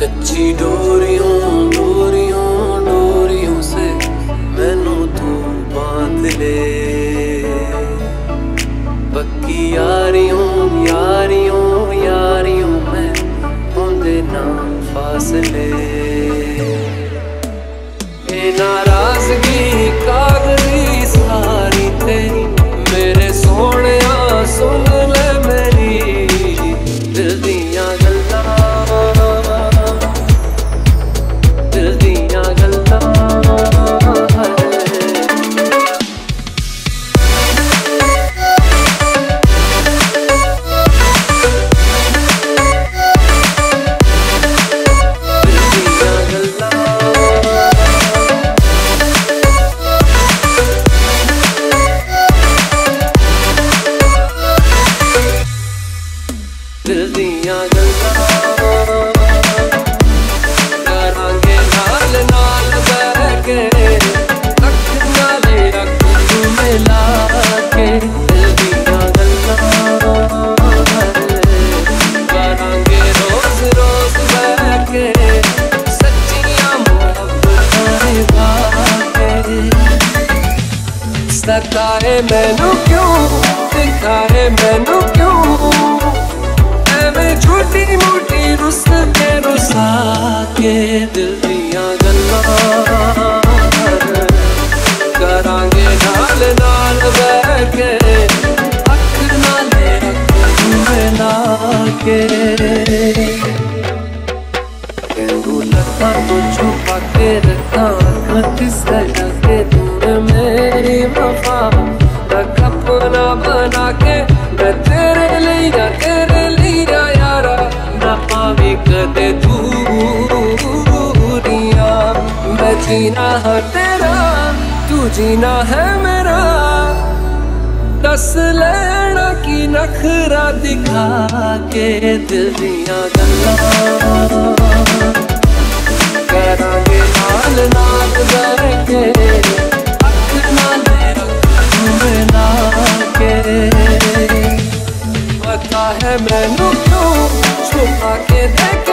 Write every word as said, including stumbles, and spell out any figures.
कच्ची डोरियों डोरियों डोरियों से मैनू तू बांध ले, पक्की यारियों यारियों यारियों में होंदे ना फासले। ए नाराजगी कागदी सारी तेरी मेरे सोने, सुन ले मेरी दिल दियां गल्लां। दिल दियां गल्लां करांगे नाल नाल बह के, अख नाले अख तू मिला के। दिल दियां गल्लां करांगे रोज रोज बह के, सच्चियां मोहब्बतां निभा के। सताए मैनू क्यों, दिखाए मैनू क्यों, छोटी मोटी रुस के रुसा के। दिल दियां गल्लां करांगे नाल नाल बह के, अख नाले अख तू मिला के। तेनू लत्तां तों छुपा के रखां, अख सजा के दूर मेरी वफा। रख अपना बना के मैं तेरे लिए ना तेरे लिए यारा, ना पावे कदे दूरियां। मैं जीना है तेरा, तू जीना है मेरा, दस लेना की नखरा दिखा के। दिल दियां गल्लां करांगे नाल नाल बह के, अख नाले अख तू मिला के। पता है मैनू क्यों छुपा के देख